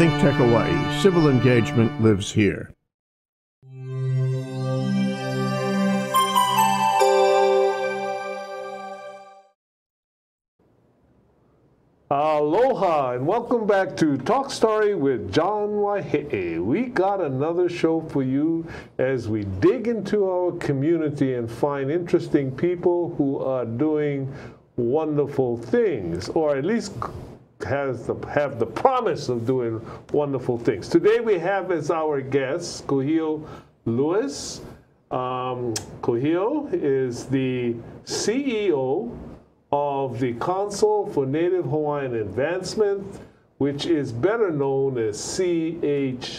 Think Tech Hawaii, civil engagement lives here. Aloha and welcome back to Talk Story with John Waihe'e. We got another show for you as we dig into our community and find interesting people who are doing wonderful things, or at least have the promise of doing wonderful things. Today we have as our guest Kuhio Lewis. Kuhio is the CEO of the Council for Native Hawaiian Advancement, which is better known as CNHA.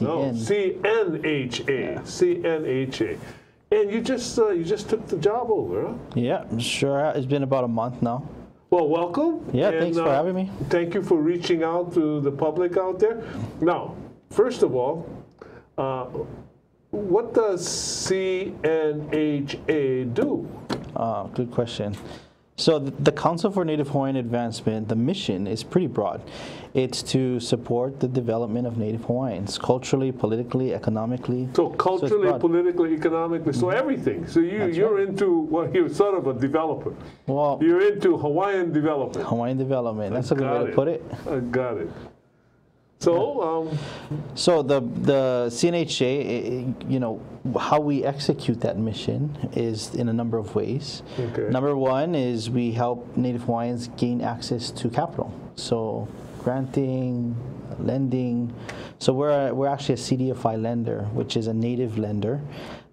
Yeah. CNHA. And you just took the job over, huh? Yeah, sure. It's been about a month now. Well, welcome. Yeah, and thanks for having me. Thank you for reaching out to the public out there. Now, first of all, what does CNHA do? Good question. So the Council for Native Hawaiian Advancement, the mission is pretty broad. It's to support the development of Native Hawaiians, culturally, politically, economically. So culturally, so politically, economically, so everything. So you're into, well, you're sort of a developer. Well, you're into Hawaiian development. Hawaiian development, that's a good way to put it. I got it. So, so the CNHA, you know, how we execute that mission is in a number of ways. Okay. Number one is we help Native Hawaiians gain access to capital, so granting, lending. So we're actually a CDFI lender, which is a Native lender.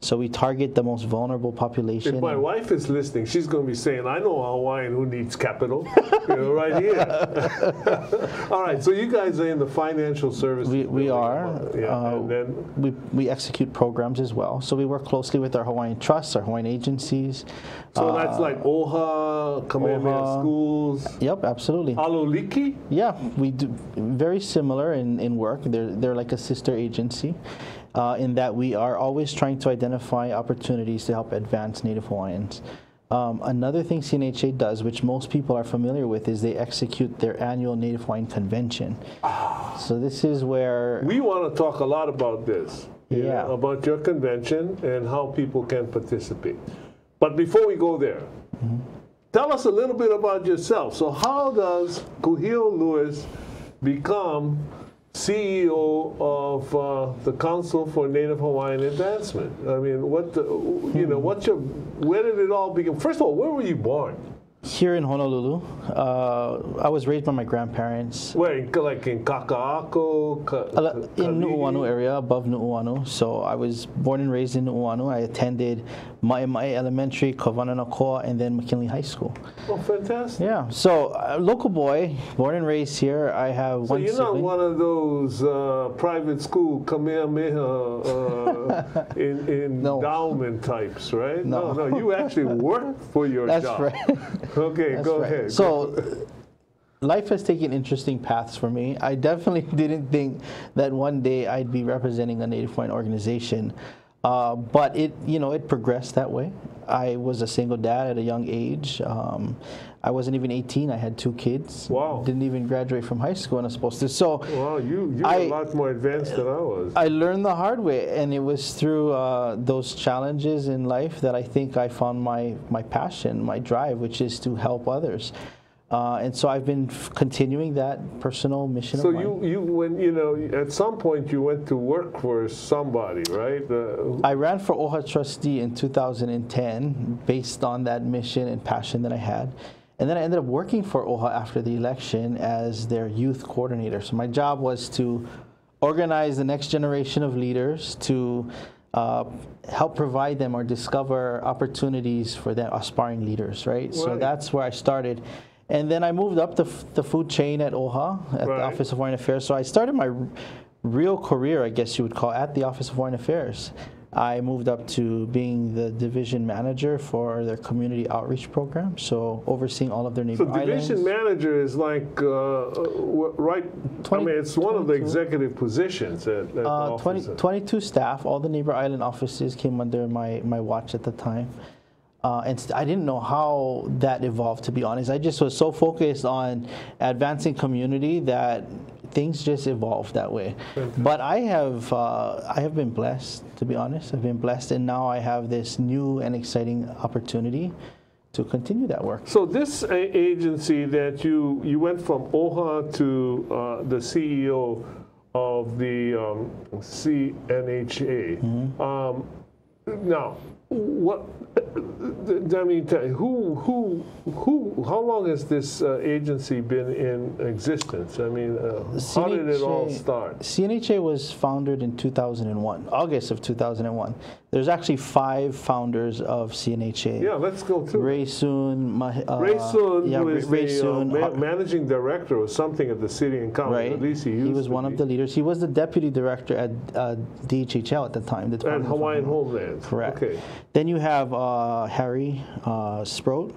So we target the most vulnerable population. If my wife is listening, she's going to be saying, I know a Hawaiian who needs capital, you know, right here. All right, so you guys are in the financial services. We are. Yeah, and then we execute programs as well. So we work closely with our Hawaiian trusts, our Hawaiian agencies. So that's like OHA, Kamehameha Schools. Yep, absolutely. Aloliki? Yeah, we do very similar in work. They're like a sister agency. In that we are always trying to identify opportunities to help advance Native Hawaiians. Another thing CNHA does, which most people are familiar with, is they execute their annual Native Hawaiian Convention. So this is where... We want to talk a lot about this, yeah, about your convention and how people can participate. But before we go there, tell us a little bit about yourself. So how does Kuhio Lewis become CEO of the Council for Native Hawaiian Advancement? I mean, where did it all begin? First of all, where were you born? Here in Honolulu. I was raised by my grandparents. Where, like in Kaka'ako? In Nu'uanu area, above Nu'uanu. So I was born and raised in Nu'uanu. I attended Ma'amai Elementary, Kavananakoa, and then McKinley High School. Oh, fantastic. Yeah, so local boy, born and raised here. I have one sibling. So you're not one of those private school Kamehameha endowment types, right? No. No, you actually work for your job. That's right. Okay, go ahead. So, life has taken interesting paths for me. I definitely didn't think that one day I'd be representing a Native Hawaiian organization, but it progressed that way. I was a single dad at a young age. I wasn't even 18. I had 2 kids. Wow! Didn't even graduate from high school, and I was supposed to. So, wow, you were a lot more advanced than I was. I learned the hard way, and it was through those challenges in life that I think I found my passion, my drive, which is to help others. And so I've been continuing that personal mission. So at some point you went to work for somebody, right? I ran for OHA trustee in 2010 based on that mission and passion that I had. And then I ended up working for OHA after the election as their youth coordinator. So my job was to organize the next generation of leaders to help provide them or discover opportunities for their aspiring leaders, right? So that's where I started. And then I moved up the food chain at OHA, at the Office of Foreign Affairs. So I started my real career, I guess you would call it, at the Office of Foreign Affairs. I moved up to being the division manager for their community outreach program, so overseeing all of their neighbor islands. So division manager is like, it's one of the executive positions at the office. 22 staff, all the neighbor island offices came under my watch at the time. And I didn't know how that evolved, to be honest. I just was so focused on advancing community that things just evolve that way. Fantastic. But I have been blessed, to be honest. I've been blessed, and now I have this new and exciting opportunity to continue that work. So this agency that you went from OHA to the CEO of the CNHA. Mm-hmm. Now, what? I mean, who? How long has this agency been in existence? I mean, how did it all start? CNHA was founded in 2001, August of 2001. There's actually 5 founders of CNHA. Yeah, let's go through. Ray Soon, who is the managing director or something at the city and county. Right. At least he was one of the leaders. He was the deputy director at DHHL at the time. The Department of Hawaiian Homelands. Correct. Okay. Then you have Hardy Sproat.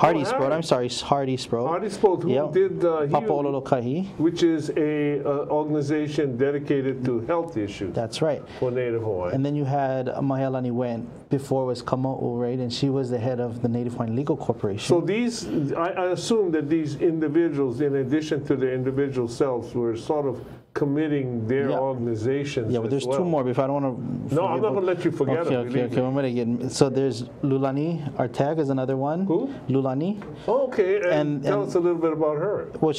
Hardy Sproat, who did Papa Ola Lōkahi, which is a organization dedicated to health issues. That's right. For Native Hawaiian. And then you had Mahalani Wendt, before was Kama'u, right? And she was the head of the Native Hawaiian Legal Corporation. So these, I assume that these individuals, in addition to their individual selves, were sort of committing their organizations. Yeah, but there's two more. If I don't want to. No, I'm not going to let you forget. Okay. I'm going to get. So there's Lulani Artec is another one. Who? Lulani. Oh, okay, and tell us a little bit about her. Well,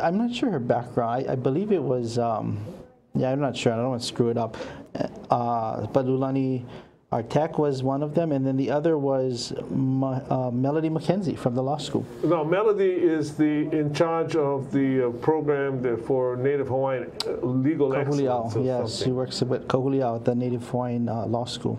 I'm not sure her background. I believe it was. I'm not sure. I don't want to screw it up. But Lulani Artec was one of them, and then the other was Melody McKenzie from the law school. Now, Melody is in charge of the program for Native Hawaiian Legal Excellence. Kahuliao, yes, something. She works with Kahuliao at the Native Hawaiian Law School.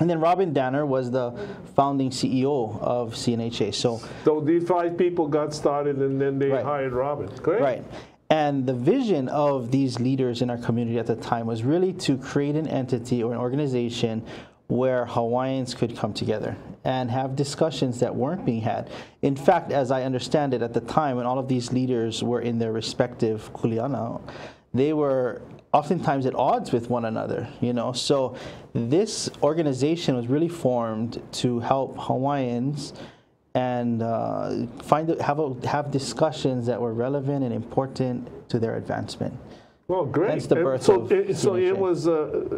And then Robin Danner was the founding CEO of CNHA. So these 5 people got started, and then they hired Robin, correct? Right. And the vision of these leaders in our community at the time was really to create an entity or an organization where Hawaiians could come together and have discussions that weren't being had. In fact, as I understand it, at the time when all of these leaders were in their respective kuleana, they were oftentimes at odds with one another, you know. So this organization was really formed to help Hawaiians and have discussions that were relevant and important to their advancement. Well, great. That's the birth of CNHA. So it was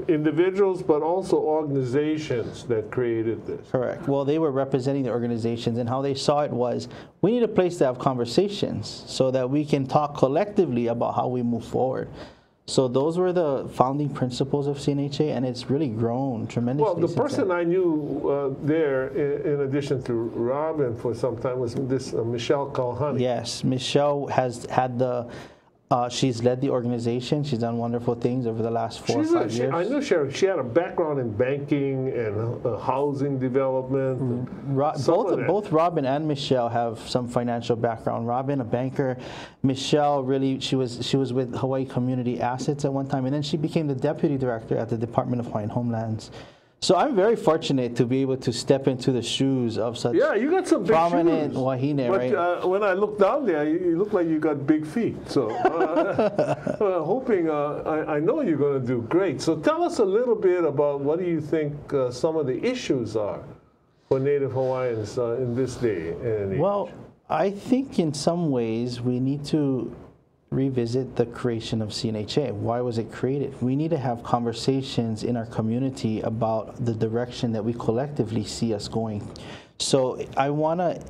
individuals, but also organizations that created this. Correct. Well, they were representing the organizations, and how they saw it was, we need a place to have conversations so that we can talk collectively about how we move forward. So those were the founding principles of CNHA, and it's really grown tremendously. Well, the person I knew there, in addition to Robin for some time, was this Michelle Calhani. Yes, Michelle has had the... she's led the organization. She's done wonderful things over the last 4 or 5 years. I know she had a background in banking and housing development. Mm-hmm. Both Robin and Michelle have some financial background. Robin, a banker. Michelle, really, she was with Hawaii Community Assets at one time, and then she became the deputy director at the Department of Hawaiian Homelands. So I'm very fortunate to be able to step into the shoes of such prominent Wahine, right? When I look down there, you look like you got big feet. So hoping, I know you're going to do great. So tell us a little bit about what do you think some of the issues are for Native Hawaiians in this day and age? Well, I think in some ways we need to revisit the creation of CNHA. Why was it created? We need to have conversations in our community about the direction that we collectively see us going. So I wanna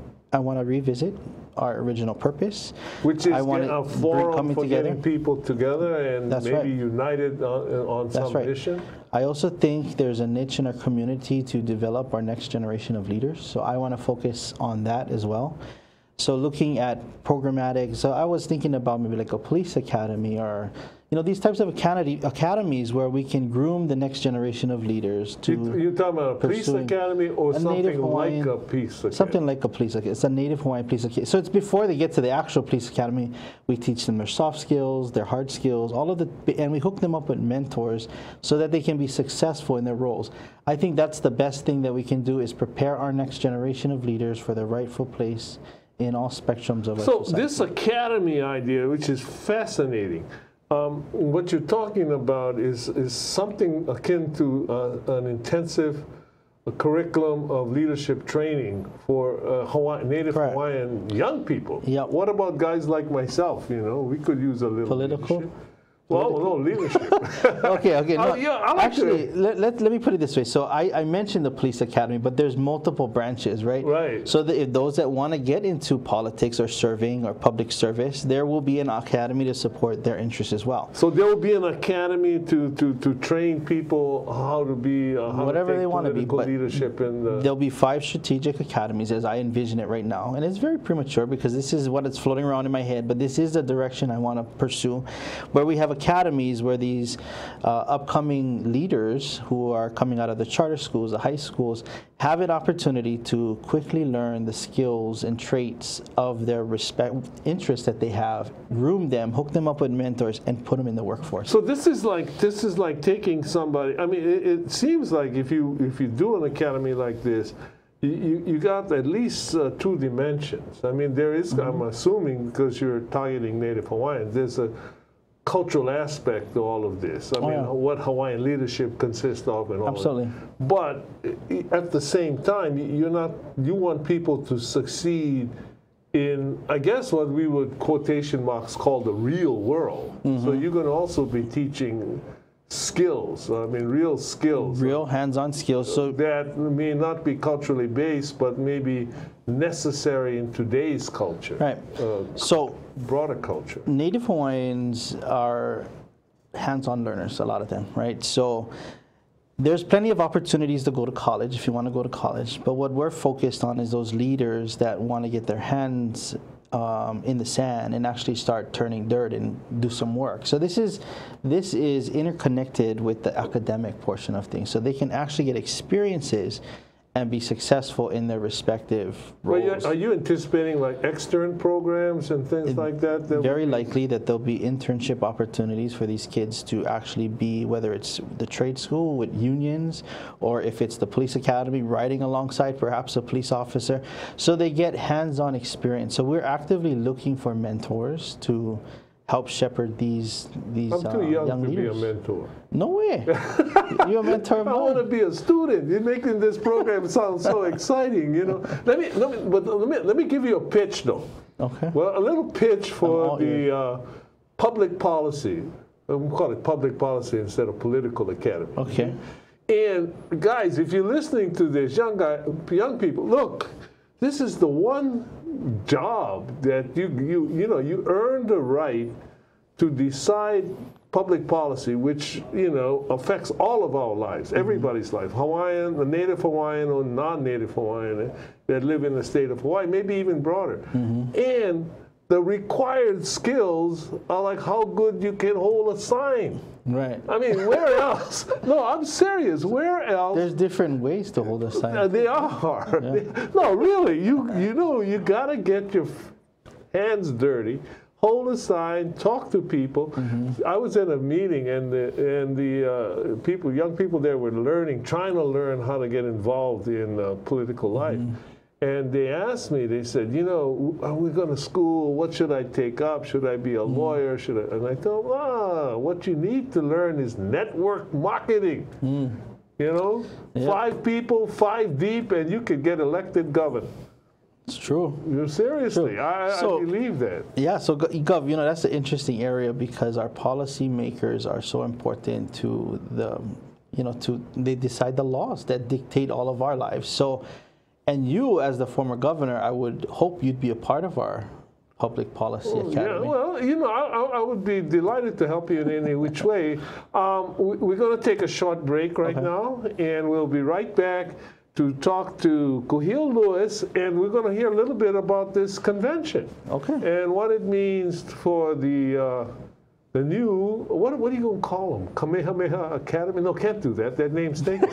revisit our original purpose, which is a forum for getting people together and maybe united on some mission. I also think there's a niche in our community to develop our next generation of leaders. So I want to focus on that as well. So looking at programmatic, so I was thinking about maybe like a police academy or, you know, these types of academies where we can groom the next generation of leaders to. You're talking about a police academy or something like a police academy? Something like a police academy. It's a Native Hawaiian police academy. So it's before they get to the actual police academy, we teach them their soft skills, their hard skills, all of the, and we hook them up with mentors so that they can be successful in their roles. I think that's the best thing that we can do is prepare our next generation of leaders for their rightful place in all spectrums of society. So this academy idea, which is fascinating, what you're talking about is something akin to an intensive a curriculum of leadership training for Native Correct. Hawaiian young people. Yep. What about guys like myself? You know, we could use a little political. Leadership. Well, no, leadership. Okay. No, yeah, I like actually, let me put it this way. So I mentioned the police academy, but there's multiple branches, right? Right. So if those that want to get into politics or serving or public service, there will be an academy to support their interests as well. So there will be an academy to train people how to be whatever they want to be. But leadership in the... There'll be 5 strategic academies as I envision it right now, and it's very premature because this is what it's floating around in my head. But this is the direction I want to pursue, where we have academies where these upcoming leaders who are coming out of the charter schools, the high schools, have an opportunity to quickly learn the skills and traits of their respective interests that they have, groom them, hook them up with mentors, and put them in the workforce. So this is like taking somebody. I mean, it seems like if you do an academy like this, you got at least 2 dimensions. I mean, there is I'm assuming because you're targeting Native Hawaiians, there's a cultural aspect to all of this. I mean, what Hawaiian leadership consists of and all of that. But at the same time, you want people to succeed in, I guess, what we would, quotation marks, call the real world. Mm-hmm. So you're going to also be teaching skills, I mean, real skills. Real hands-on skills. So that may not be culturally based, but maybe necessary in today's culture. Right. So broader culture. Native Hawaiians are hands-on learners, a lot of them, right? So there's plenty of opportunities to go to college if you want to go to college. But what we're focused on is those leaders that want to get their hands in the sand and actually start turning dirt and do some work. So this is interconnected with the academic portion of things. So they can actually get experiences and be successful in their respective roles. Are you anticipating like extern programs and things like that? Very likely that there'll be internship opportunities for these kids to actually be, whether it's the trade school with unions, or if it's the police academy, riding alongside perhaps a police officer. So they get hands-on experience. So we're actively looking for mentors to help shepherd these I'm too young young to leaders. Be a mentor. No way. You're a mentor of mine. I want to be a student. You're making this program sound so exciting, you know. Let me give you a pitch though. Okay. Well, a little pitch for the public policy. We'll call it public policy instead of political academy. Okay. And guys, if you're listening to this, young people, look. This is the one job that you earn the right to decide public policy, which affects all of our lives, everybody's life. Hawaiian, the Native Hawaiian or non-Native Hawaiian that live in the state of Hawaii, maybe even broader. And the required skills are like how good you can hold a sign. Right. I mean, where else? No, I'm serious. Where else? There's different ways to hold a sign. They are. Yeah. No, really. You gotta get your hands dirty, hold a sign, talk to people. I was in a meeting, and the people, young people there, were trying to learn how to get involved in political life. And they asked me, they said, are we going to school? What should I take up? Should I be a lawyer? Should I? And I told them, what you need to learn is network marketing. Yep. 5 people, 5 deep, and you could get elected governor. It's true. Seriously, I believe that. Yeah, so Gov, that's an interesting area because our policymakers are so important to they decide the laws that dictate all of our lives. So. And you, as the former governor, I would hope you'd be a part of our public policy academy. Yeah, well, I would be delighted to help you in any which way. We're going to take a short break right now, and we'll be right back to talk to Kuhio Lewis, and we're going to hear a little bit about this convention. Okay. And what it means for the new, what are you going to call them? Kamehameha Academy? No, can't do that. That name's taken.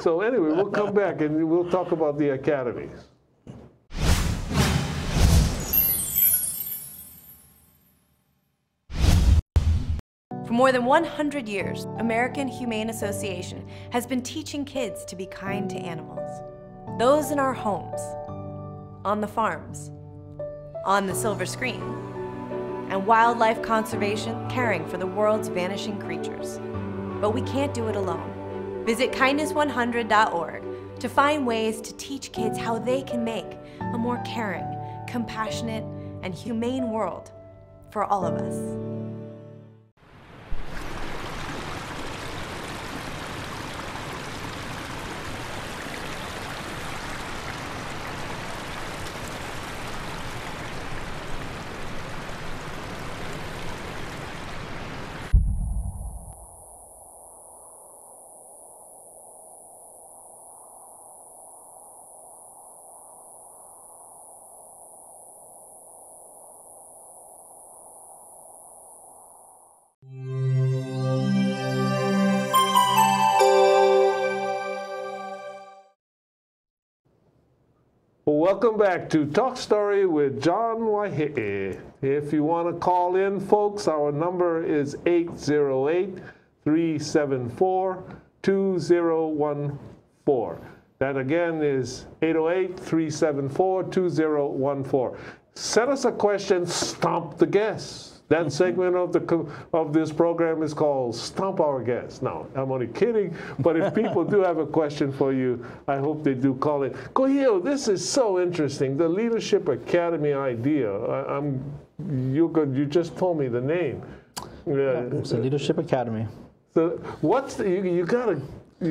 So anyway, we'll come back and we'll talk about the academies. For more than 100 years, American Humane Association has been teaching kids to be kind to animals. Those in our homes, on the farms, on the silver screen, and wildlife conservation, caring for the world's vanishing creatures. But we can't do it alone. Visit kindness100.org to find ways to teach kids how they can make a more caring, compassionate, and humane world for all of us. Welcome back to Talk Story with John Waihe'e. If you want to call in, folks, our number is 808-374-2014. That again is 808-374-2014. Send us a question, stomp the guest. That segment of this program is called Stomp Our Guest. Now, I'm only kidding, but if people do have a question for you, I hope they do call it. Kuhio, this is so interesting, the Leadership Academy idea. You just told me the name. Yeah, it's the Leadership Academy. So what's the, you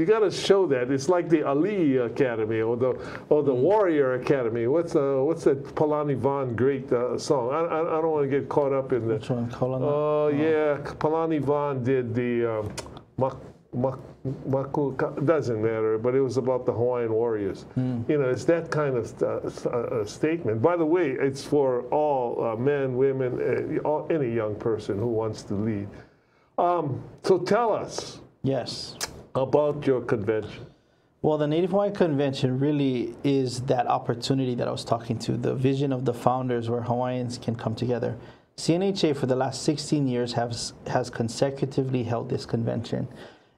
gotta show that. It's like the Ali Academy or the Warrior Academy. What's that Palani Vaughn great song? I don't want to get caught up in the. Which one? Oh yeah, Palani Vaughn did the doesn't matter, but it was about the Hawaiian warriors. You know, it's that kind of statement. By the way, it's for all men, women, any young person who wants to lead. So tell us. Yes. About your convention. Well, the Native Hawaiian Convention really is that opportunity that I was talking to, the vision of the founders where Hawaiians can come together. CNHA for the last 16 years has consecutively held this convention.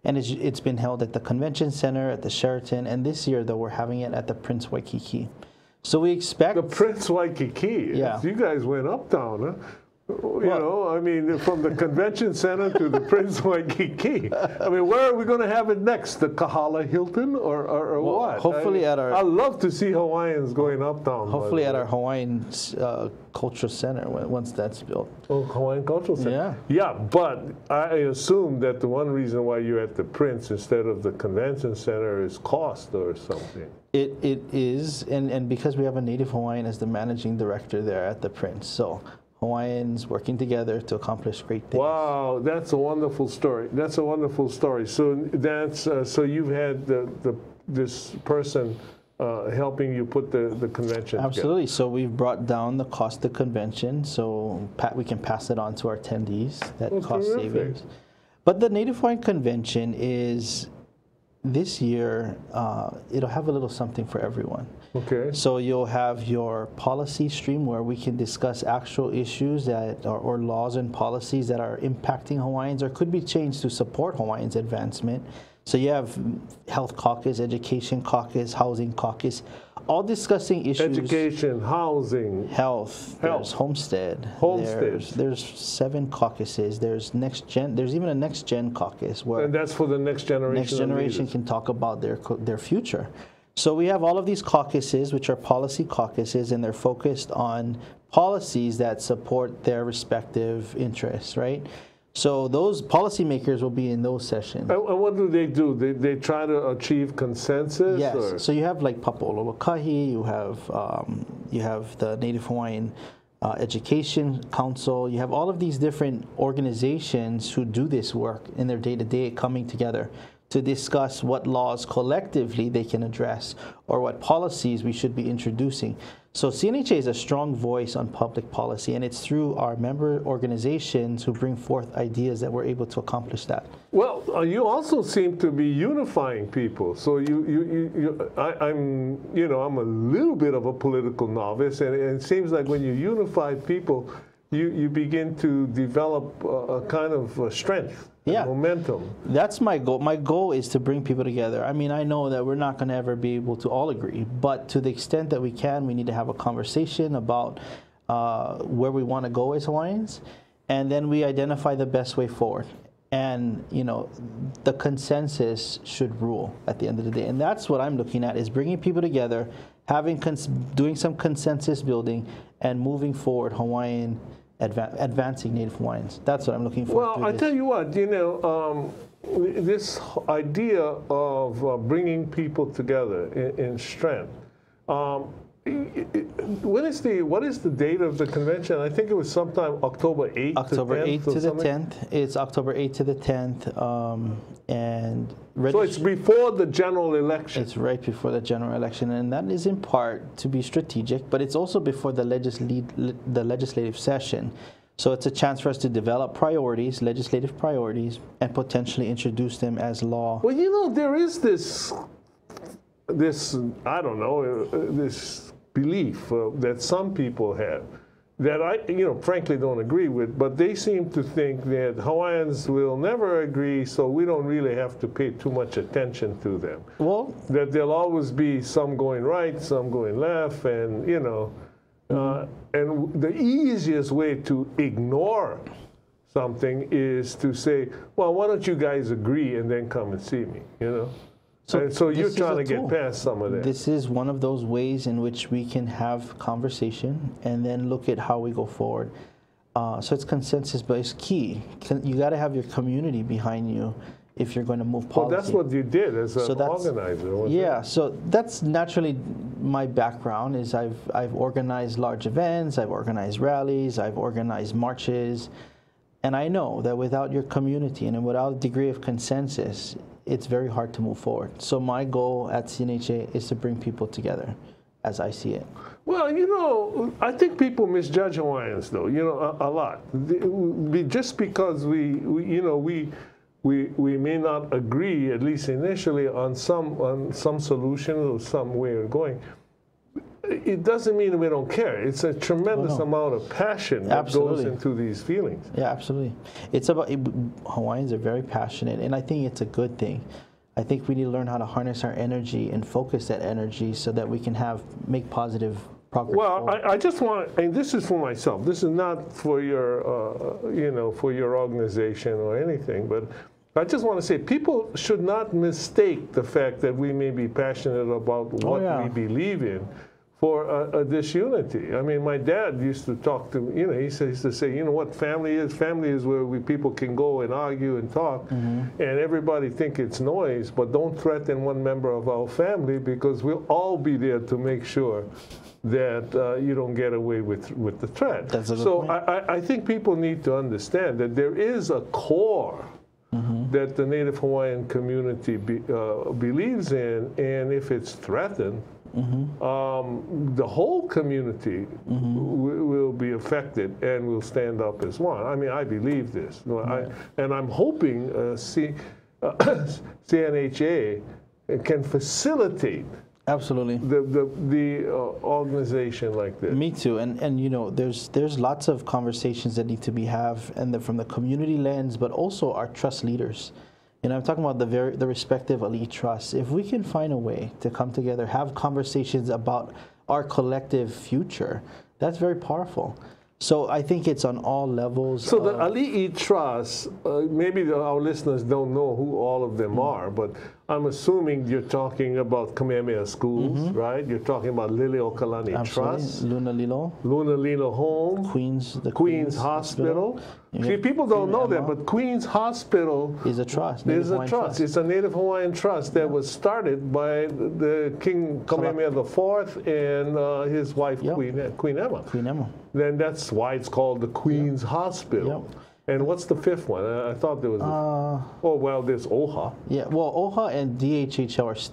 And it's been held at the Convention Center, at the Sheraton, and this year, though, we're having it at the Prince Waikiki. So we expect... The Prince Waikiki? Yeah. You guys went uptown, huh? You know, I mean, from the Convention Center to the Prince Waikiki. I mean, where are we going to have it next? The Kahala Hilton or what? Hopefully at our... I love to see Hawaiians going uptown. Hopefully at our Hawaiian Cultural Center once that's built. Oh, Hawaiian Cultural Center. Yeah. Yeah, but I assume that the one reason why you're at the Prince instead of the Convention Center is cost or something. It is, and because we have a Native Hawaiian as the managing director there at the Prince, so... Hawaiians working together to accomplish great things. Wow, that's a wonderful story. That's a wonderful story. So that's so you've had this person helping you put the convention. Absolutely. Together. So we've brought down the cost of the convention, so we can pass it on to our attendees. That's cost terrific. Savings. But the Native Hawaiian Convention is. This year, it'll have a little something for everyone. Okay. So you'll have your policy stream where we can discuss actual issues that are, or laws and policies that are impacting Hawaiians or could be changed to support Hawaiians' advancement. So you have health caucus, education caucus, housing caucus, all discussing issues. Education, housing. Health. There's homestead. There's 7 caucuses. There's next gen. There's even a next gen caucus where. And that's for the next generation. Next generation can talk about their future. So we have all of these caucuses, which are policy caucuses, and they're focused on policies that support their respective interests, right? So those policymakers will be in those sessions. And what do? They try to achieve consensus? Yes. Or? So you have like Papa Ola Lōkahi, you have the Native Hawaiian Education Council, you have all of these different organizations who do this work in their day-to-day coming together to discuss what laws collectively they can address or what policies we should be introducing. So CNHA is a strong voice on public policy, and it's through our member organizations who bring forth ideas that we're able to accomplish that. Well, you also seem to be unifying people. So I'm a little bit of a political novice, and it seems like when you unify people, you begin to develop a kind of strength. Yeah, momentum. That's my goal. My goal is to bring people together. I mean, I know that we're not going to ever be able to all agree, but to the extent that we can, we need to have a conversation about where we want to go as Hawaiians, and then we identify the best way forward. And, you know, the consensus should rule at the end of the day. And that's what I'm looking at, is bringing people together, having doing some consensus building, and moving forward Hawaiian, advancing Native Hawaiians. That's what I'm looking for. Well, I tell you what, you know, this idea of bringing people together in strength, what is the date of the convention? I think it was sometime October 8th to the 10th. It's October 8th to the 10th. And so it's before the general election. It's right before the general election. And that is in part to be strategic, but it's also before the legislative session. So it's a chance for us to develop priorities, legislative priorities, and potentially introduce them as law. Well, you know, there is this I don't know, this belief that some people have that I, you know, frankly don't agree with, but they seem to think that Hawaiians will never agree, so we don't really have to pay too much attention to them. Well, that there'll always be some going right, some going left, and, you know, and the easiest way to ignore something is to say, well, why don't you guys agree and then come and see me, you know? So you're trying to get past some of that. This is one of those ways in which we can have conversation and then look at how we go forward. So it's consensus-based key. You got to have your community behind you if you're going to move policy. Well, that's what you did as an organizer, wasn't it? Yeah. So that's naturally my background. Is I've organized large events, I've organized rallies, I've organized marches, and I know that without your community and without a degree of consensus, it's very hard to move forward. So my goal at CNHA is to bring people together, as I see it. Well, you know, I think people misjudge Hawaiians, though, you know, a lot. Just because we may not agree, at least initially, on some solution or some way of going, it doesn't mean we don't care. It's a tremendous amount of passion that goes into these feelings. Yeah, absolutely. It's about Hawaiians are very passionate, and I think it's a good thing. I think we need to learn how to harness our energy and focus that energy so that we can make positive progress. Well, I just want, and this is for myself. This is not for your, you know, for your organization or anything, but I just want to say, people should not mistake the fact that we may be passionate about what we believe in for a disunity. I mean, my dad used to talk to me, you know, he used to say, you know what family is? Family is where people can go and argue and talk, and everybody think it's noise, but don't threaten one member of our family, because we'll all be there to make sure that you don't get away with the threat. So I think people need to understand that there is a core that the Native Hawaiian community believes in, and if it's threatened, the whole community will be affected and will stand up as one. I mean, I believe this. And I'm hoping CNHA can facilitate the organization like this. Me too. And you know, there's lots of conversations that need to be from the community lens, but also our trust leaders. And I'm talking about the respective elite trusts. If we can find a way to come together, have conversations about our collective future, that's very powerful. So I think it's on all levels. So the elite trusts, maybe our listeners don't know who all of them are, but I'm assuming you're talking about Kamehameha Schools, right? You're talking about Liliokalani Trust, Luna Lilo Home, Queens Hospital. See, people don't know that, but Queens Hospital is a trust. It's a Native Hawaiian trust that was started by the King Kamehameha IV and his wife, Queen Emma. Then that's why it's called the Queens Hospital. And what's the fifth one? I thought there was there's OHA. Yeah, well, OHA and DHHL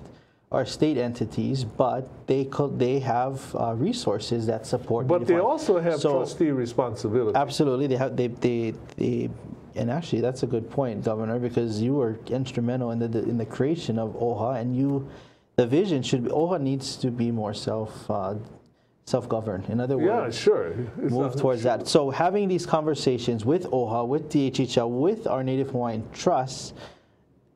are state entities, but they have resources that support. But they also have trustee responsibility. Absolutely, they have. And actually, that's a good point, Governor, because you were instrumental in the creation of OHA, and the vision should be OHA needs to be more self-governed. In other words, move towards that. So having these conversations with OHA, with DHHL, with our Native Hawaiian trusts,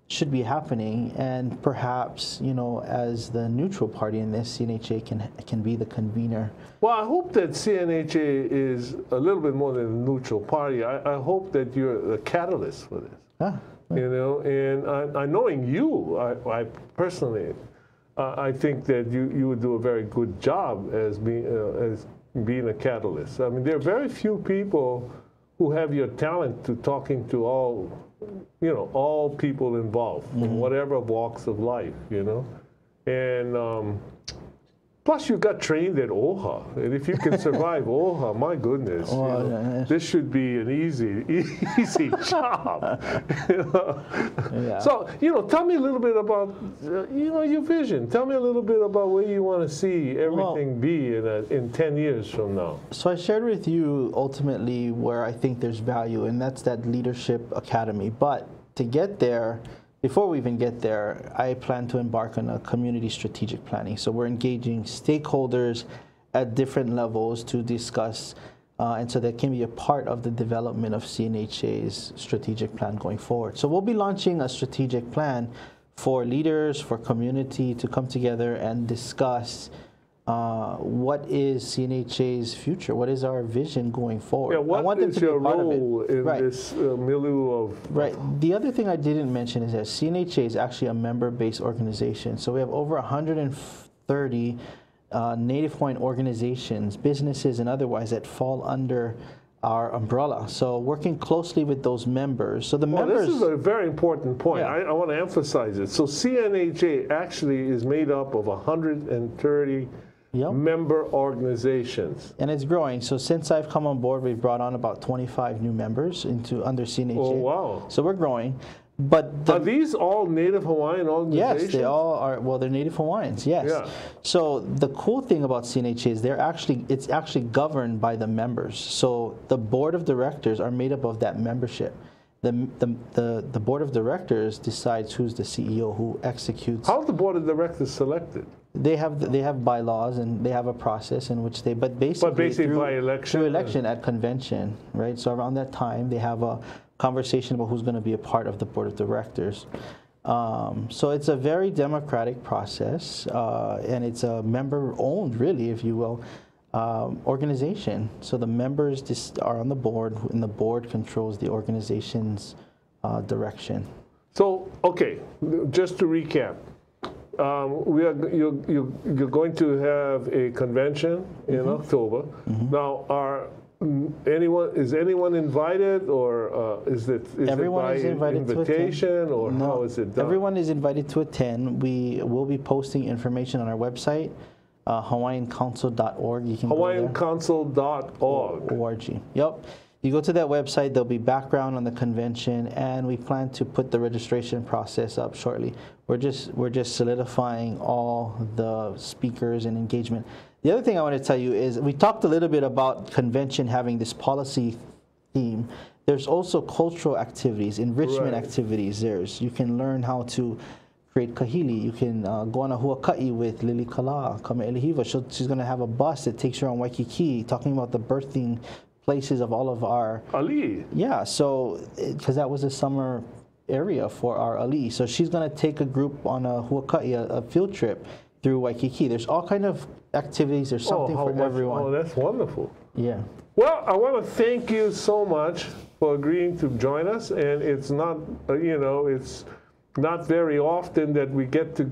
should be happening, and perhaps, you know, as the neutral party in this, CNHA can be the convener. Well, I hope that CNHA is a little bit more than a neutral party. I hope that you're a catalyst for this. Ah, right. You know, and I knowing you, I personally, I think that you would do a very good job as being a catalyst. I mean, there are very few people who have your talent to talking to all people involved, mm-hmm. from whatever walks of life, you know. And plus you got trained at OHA, and if you can survive OHA, my goodness, you know, this should be an easy job. You know? Yeah. So, you know, tell me a little bit about, you know, your vision. Tell me a little bit about where you want to see everything be in 10 years from now. So I shared with you ultimately where I think there's value, and that's that leadership academy. But to get there, before we even get there, I plan to embark on a community strategic planning. So we're engaging stakeholders at different levels to discuss, and so that can be a part of the development of CNHA's strategic plan going forward. So we'll be launching a strategic plan for leaders, for community to come together and discuss what is CNHA's future, what is our vision going forward. Yeah, I want them to be a part of it. Right. This milieu of... Right. The other thing I didn't mention is that CNHA is actually a member-based organization. So we have over 130 Native Hawaiian organizations, businesses and otherwise, that fall under our umbrella. So working closely with those members. So the members... This is a very important point. Yeah. I want to emphasize it. So CNHA actually is made up of 130 member organizations. And it's growing. So since I've come on board, we've brought on about 25 new members under CNHA. Oh, wow. So we're growing. But are these all Native Hawaiian organizations? Yes, they all are. Well, they're Native Hawaiians, yes. Yeah. So the cool thing about CNHA is it's actually governed by the members. So the board of directors are made up of that membership. The board of directors decides who's the CEO, who executes. How is the board of directors selected? They have bylaws, and they have a process in which they basically through, by election, at convention, right? So around that time they have a conversation about who's going to be a part of the board of directors. So it's a very democratic process, and it's a member-owned, really, if you will, organization. So the members are on the board, and the board controls the organization's direction. So, okay, just to recap, you're going to have a convention in October. Mm-hmm. Now, is anyone invited, or how is it done? Everyone is invited to attend. We will be posting information on our website, HawaiianCouncil.org. You can HawaiianCouncil.org. .org. Yep. You go to that website, there'll be background on the convention, and we plan to put the registration process up shortly. We're just solidifying all the speakers and engagement. The other thing I want to tell you is we talked a little bit about convention having this policy theme. There's also cultural activities, enrichment activities. You can learn how to create kahili. You can go on a huaka'i with Lilikalā Kameʻeleihiwa. She's going to have a bus that takes you around Waikiki, talking about the birthing places of all of our... Ali. Yeah, so, because that was a summer area for our Ali. So she's going to take a group on a huaka'i, a field trip through Waikiki. There's all kind of activities. There's something for everyone. Oh, that's wonderful. Yeah. Well, I want to thank you so much for agreeing to join us. And it's not, you know, it's not very often that we get to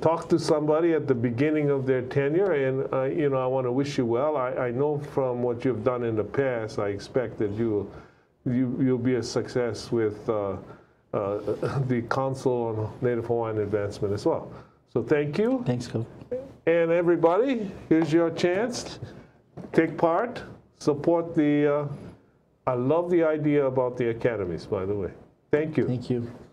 talk to somebody at the beginning of their tenure. And, you know, I want to wish you well. I know from what you've done in the past, I expect that you'll be a success with the Council on Native Hawaiian Advancement as well. So thank you. Thanks, Coach. And everybody, here's your chance. Take part. Support the... I love the idea about the academies, by the way. Thank you. Thank you.